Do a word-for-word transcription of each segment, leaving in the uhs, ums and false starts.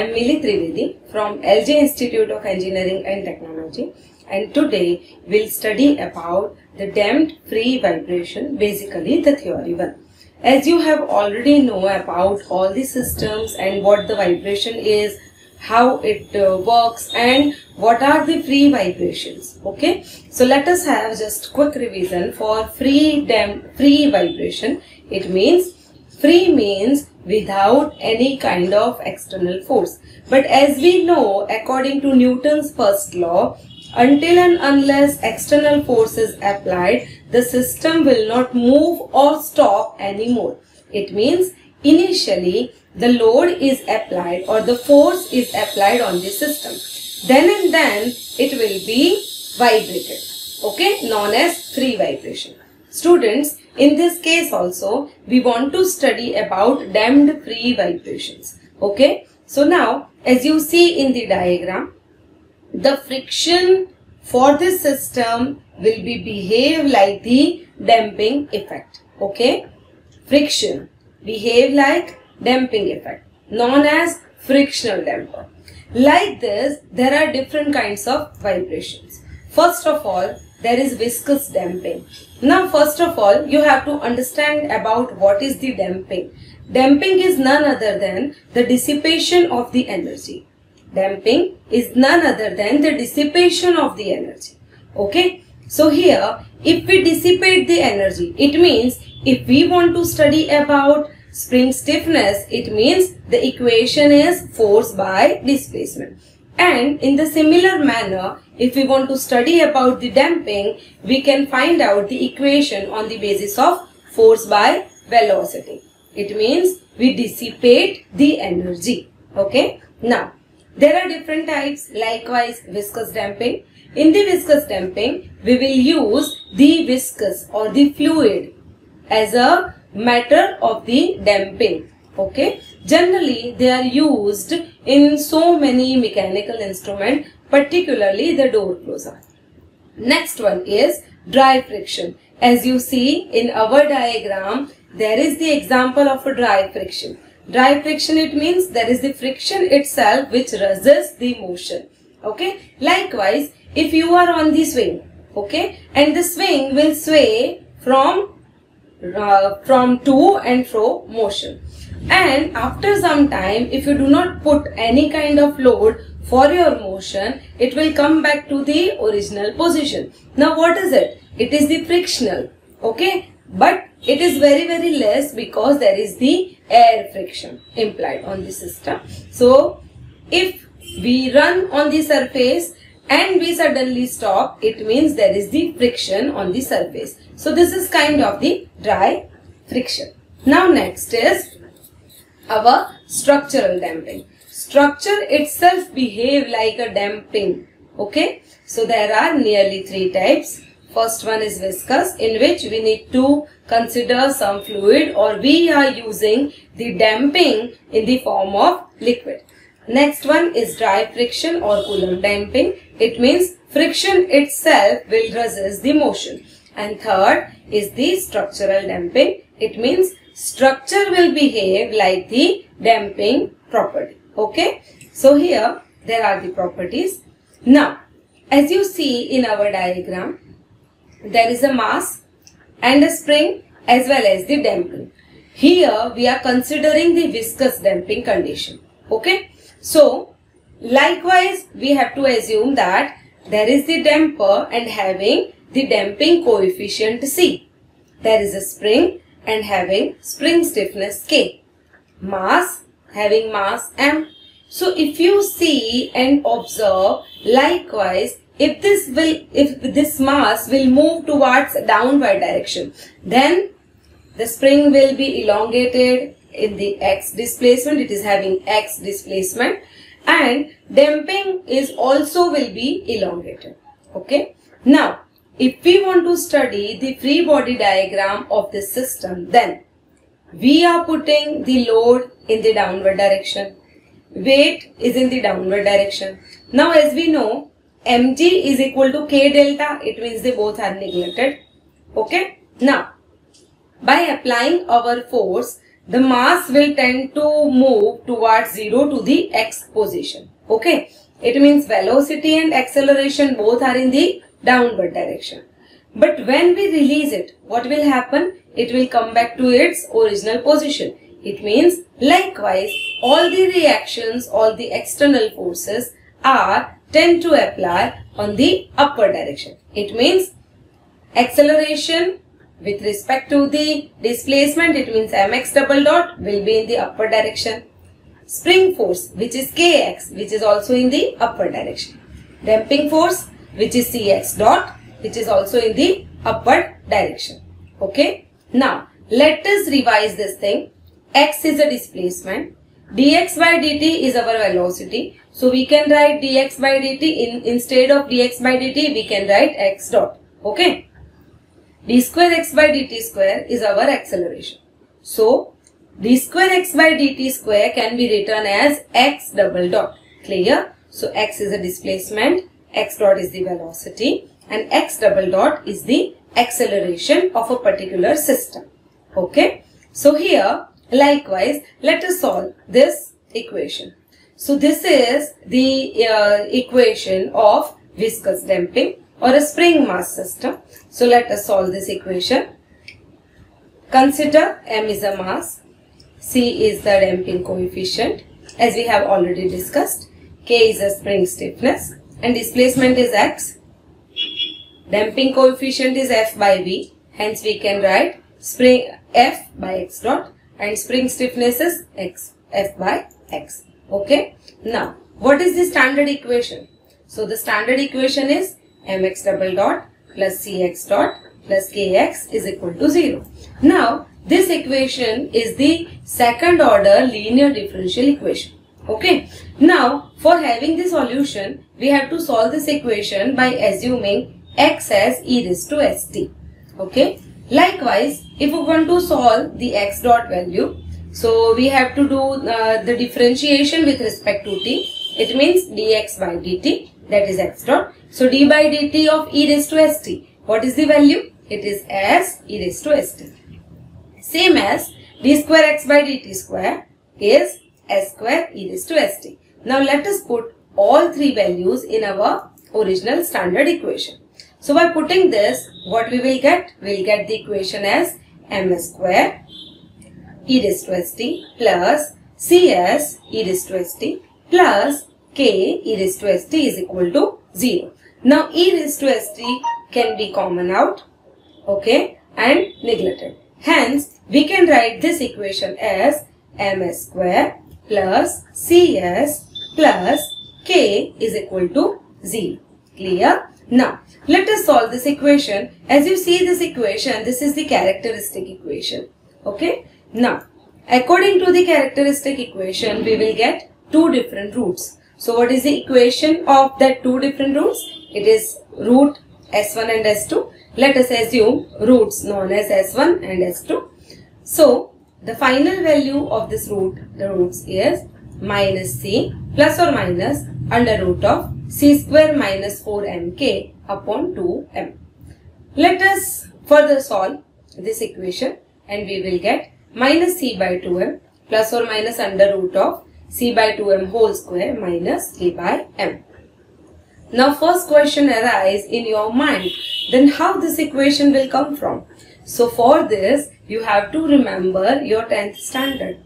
I am Mili Trivedi from L J Institute of Engineering and Technology, and today we will study about the damped free vibration, basically the theory one. As you have already know about all the systems and what the vibration is, how it uh, works and what are the free vibrations. Okay, so let us have just quick revision for free damped free vibration. It means free means without any kind of external force. But as we know, according to Newton's first law, until and unless external force is applied, the system will not move or stop anymore. It means initially the load is applied or the force is applied on the system. Then and then it will be vibrated. Okay, known as free vibration. Students, in this case also, we want to study about damped free vibrations. Okay, so now as you see in the diagram, the friction for this system will be behave like the damping effect. Okay, friction behave like damping effect, known as frictional damper. Like this, there are different kinds of vibrations. First of all, there is viscous damping. Now, first of all, you have to understand about what is the damping. Damping is none other than the dissipation of the energy. Damping is none other than the dissipation of the energy. Okay. So here, if we dissipate the energy, it means if we want to study about spring stiffness, it means the equation is force by displacement. And in the similar manner, if we want to study about the damping, we can find out the equation on the basis of force by velocity. It means we dissipate the energy. Okay. Now, there are different types, likewise viscous damping. In the viscous damping, we will use the viscous or the fluid as a matter of the damping. Okay. Generally, they are used in so many mechanical instruments, particularly the door closer. Next one is dry friction. As you see in our diagram, there is the example of a dry friction. Dry friction, it means there is the friction itself which resists the motion. Okay. Likewise, if you are on the swing, okay, and the swing will sway from Uh, from to and fro motion, and after some time, if you do not put any kind of load for your motion, it will come back to the original position. Now what is it? It is the frictional. Okay, but it is very very less because there is the air friction implied on the system. So if we run on the surface and we suddenly stop, it means there is the friction on the surface. So this is kind of the dry friction. Now next is our structural damping. Structure itself behave like a damping. Okay. So there are nearly three types. First one is viscous, in which we need to consider some fluid or we are using the damping in the form of liquid. Next one is dry friction or Coulomb damping. It means friction itself will resist the motion. And third is the structural damping. It means structure will behave like the damping property. Okay. So here there are the properties. Now, as you see in our diagram, there is a mass and a spring as well as the damping. Here we are considering the viscous damping condition. Okay. So, likewise, we have to assume that there is the damper and having the damping coefficient C. There is a spring and having spring stiffness K. Mass having mass M. So, if you see and observe, likewise, if this will, if this mass will move towards downward direction, then the spring will be elongated in the x displacement. It is having x displacement, and damping is also will be elongated. Okay. Now, if we want to study the free body diagram of this system, then we are putting the load in the downward direction. Weight is in the downward direction. Now, as we know, mg is equal to k delta. It means they both are neglected. Okay. Now, by applying our force, the mass will tend to move towards zero to the x position. Okay, it means velocity and acceleration both are in the downward direction. But when we release it, what will happen? It will come back to its original position. It means likewise, all the reactions, all the external forces are tend to apply on the upward direction. It means acceleration with respect to the displacement, it means mx double dot will be in the upward direction. Spring force, which is kx, which is also in the upward direction. Damping force, which is cx dot, which is also in the upward direction. Okay. Now, let us revise this thing. X is a displacement. Dx by dt is our velocity. So, we can write dx by dt. In, instead of dx by dt, we can write x dot. Okay. d square x by dt square is our acceleration. So, d square x by dt square can be written as x double dot. Clear? So, x is a displacement. X dot is the velocity. And x double dot is the acceleration of a particular system. Okay. So, here likewise let us solve this equation. So, this is the uh, equation of viscous damping or a spring mass system. So, let us solve this equation. Consider m is a mass, c is the damping coefficient as we have already discussed, k is a spring stiffness and displacement is x. Damping coefficient is F by V, hence we can write spring F by X dot and spring stiffness is X, F by X. Okay. Now, what is the standard equation? So, the standard equation is mx double dot plus cx dot plus kx is equal to zero. Now, this equation is the second order linear differential equation. Okay. Now, for having the solution, we have to solve this equation by assuming x as e raised to st. Okay. Likewise, if we want to solve the x dot value, so we have to do uh, the differentiation with respect to t. It means dx by dt, that is x dot. So, d by dt of e raised to st. What is the value? It is as e raised to st. Same as d square x by dt square is s square e raised to st. Now, let us put all three values in our original standard equation. So, by putting this, what we will get? We will get the equation as m square e raised to st plus cs e raised to st plus k e raised to st is equal to zero. Now, e raised to st can be common out, okay, and neglected. Hence, we can write this equation as m square plus cs plus k is equal to zero. Clear? Now, let us solve this equation. As you see this equation, this is the characteristic equation. Okay. Now, according to the characteristic equation, we will get two different roots. So, what is the equation of that two different roots? It is root S one and S two. Let us assume roots known as S one and S two. So, the final value of this root, the roots is minus c plus or minus under root of c square minus four m k upon two m. Let us further solve this equation and we will get minus c by two m plus or minus under root of c by two m whole square minus k by m. Now, first question arises in your mind, then how this equation will come from? So, for this you have to remember your tenth standard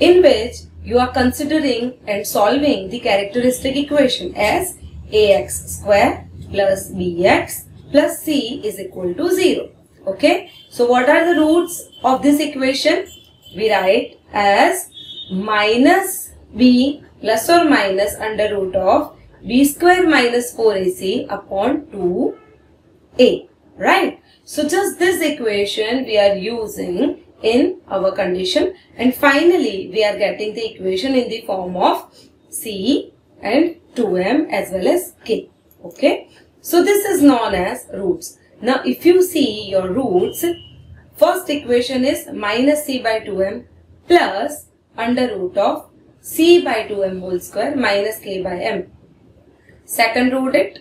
in which you are considering and solving the characteristic equation as ax square plus bx plus c is equal to zero. Okay. So, what are the roots of this equation? We write as minus b plus or minus under root of b square minus four a c upon two a. Right. So, just this equation we are using in our condition and finally we are getting the equation in the form of c and two m as well as k. Okay. So, this is known as roots. Now, if you see your roots, first equation is minus c by two m plus under root of c by two m whole square minus k by m. Second root it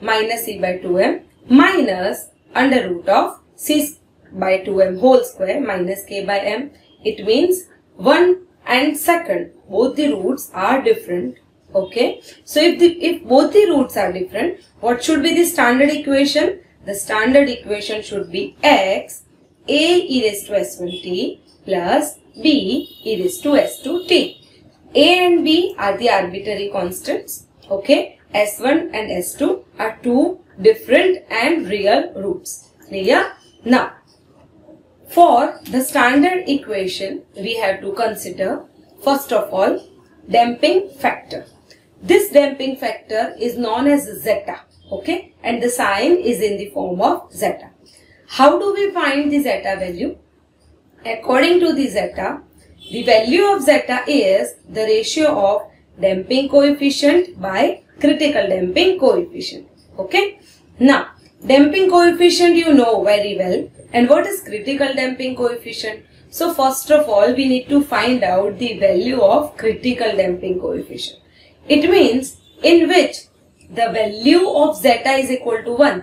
minus c by two m minus under root of c by two m whole square minus k by m It means one and second, both the roots are different. Okay, so if the if both the roots are different, what should be the standard equation? The standard equation should be x a e raised to s one t plus b e raised to s two t. A and b are the arbitrary constants. Okay, s one and s two are two different and real roots. Clear? Now, for the standard equation, we have to consider first of all damping factor. This damping factor is known as zeta, okay, and the sign is in the form of zeta. How do we find the zeta value? According to the zeta, the value of zeta is the ratio of damping coefficient by critical damping coefficient, okay. Now, damping coefficient you know very well, and what is critical damping coefficient? So, first of all, we need to find out the value of critical damping coefficient. It means in which the value of zeta is equal to one.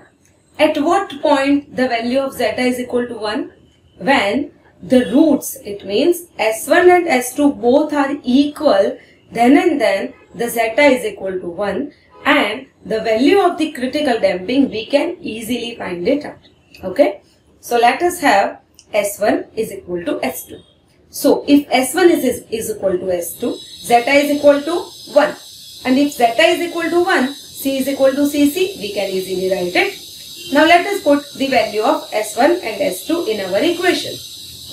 At what point the value of zeta is equal to one? When the roots, it means s one and s two both are equal, then and then the zeta is equal to one, and the value of the critical damping we can easily find it out. Okay. So, let us have s one is equal to s two. So, if s one is, is, is equal to s two, zeta is equal to one. And if zeta is equal to one, c is equal to cc, we can easily write it. Now, let us put the value of s one and s two in our equation.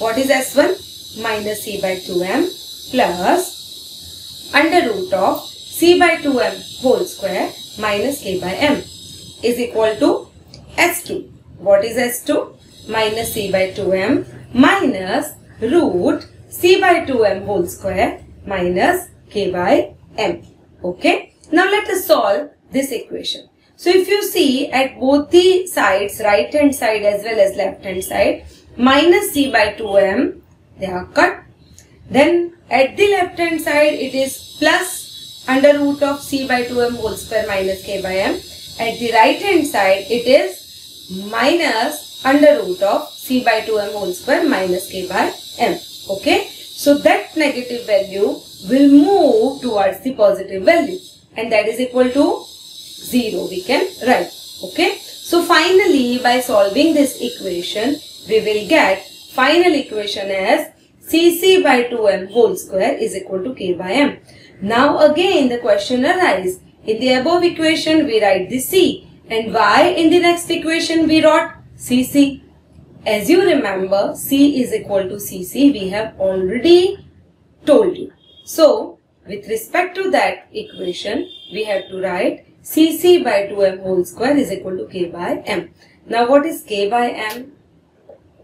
What is s one? Minus c by two m plus under root of c by two m whole square minus k by m is equal to s two. What is s two? Minus c by two m minus root c by two m whole square minus k by m. Okay. Now, let us solve this equation. So, if you see at both the sides, right hand side as well as left hand side, minus c by two m, they are cut. Then, at the left hand side, it is plus under root of c by two m whole square minus k by m. At the right hand side, it is minus under root of c by two m whole square minus k by m. Okay. So, that negative value will move towards the positive value, and that is equal to zero we can write. Okay. So, finally, by solving this equation, we will get final equation as cc by two m whole square is equal to k by m. Now, again the question arises. In the above equation, we write the c, and y in the next equation we wrote cc. As you remember, c is equal to cc, we have already told you. So, with respect to that equation, we have to write cc by two m whole square is equal to k by m. Now, what is k by m?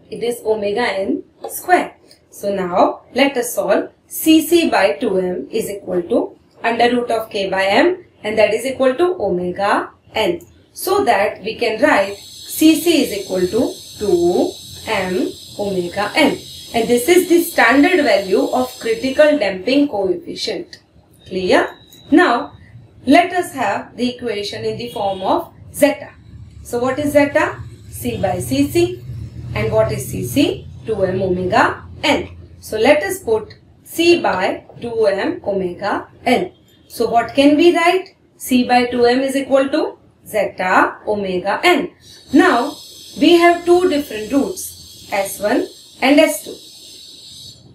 It is omega n square. So, now let us solve cc by two m is equal to under root of k by m, and that is equal to omega n. So, that we can write cc is equal to two m omega n, and this is the standard value of critical damping coefficient. Clear? Now, let us have the equation in the form of zeta. So, what is zeta? C by cc, and what is cc? two m omega n. So, let us put c by two m omega n. So, what can we write? C by two m is equal to zeta omega n. Now, we have two different roots, s one and s two.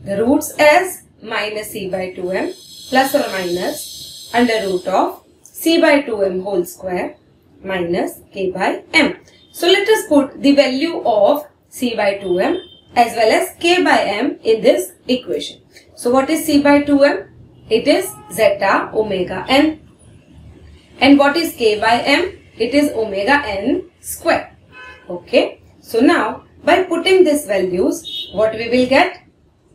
The roots as minus c by two m plus or minus under root of c by two m whole square minus k by m. So, let us put the value of c by two m as well as k by m in this equation. So, what is c by two m? It is zeta omega n. And what is k by m? It is omega n square. Okay. So, now by putting these values, what we will get?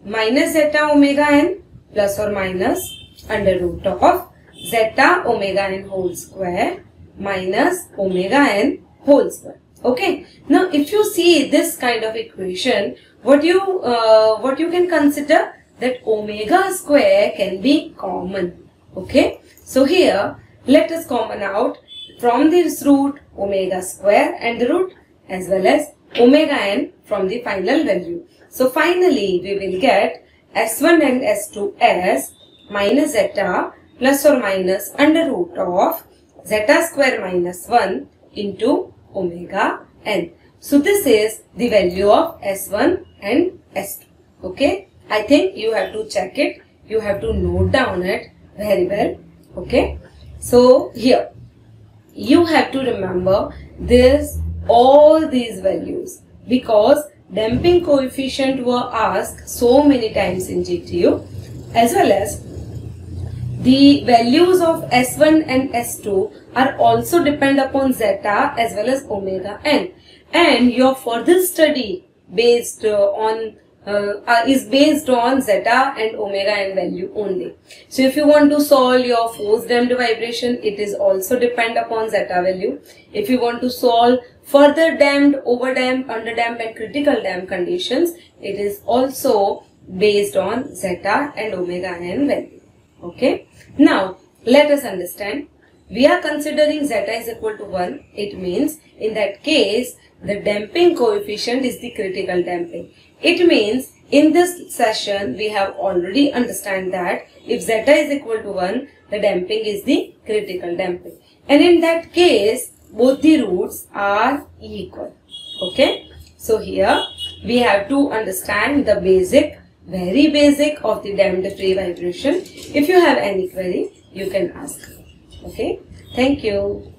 Minus zeta omega n plus or minus under root of zeta omega n whole square minus omega n whole square. Okay. Now, if you see this kind of equation, what you uh, what you can consider that omega square can be common. Okay. So, here let us common out from this root omega square and the root, as well as omega n from the final value. So, finally, we will get S one and S two as minus zeta plus or minus under root of zeta square minus one into omega n. So this is the value of S one and S two. Okay. I think you have to check it. You have to note down it very well. Okay. So here you have to remember this all these values because damping coefficient were asked so many times in G T U, as well as the values of S one and S two are also depend upon zeta as well as omega n, and your further study based on uh, uh, is based on zeta and omega n value only. So if you want to solve your force damped vibration, it is also depend upon zeta value. If you want to solve further damped, over damped, under damped and critical damped conditions, it is also based on zeta and omega n value. Okay. Now, let us understand. We are considering zeta is equal to one. It means in that case, the damping coefficient is the critical damping. It means in this session, we have already understand that if zeta is equal to one, the damping is the critical damping. And in that case, both the roots are equal. Okay. So here, we have to understand the basic, very basic of the damped free vibration. If you have any query, you can ask. Okay. Thank you.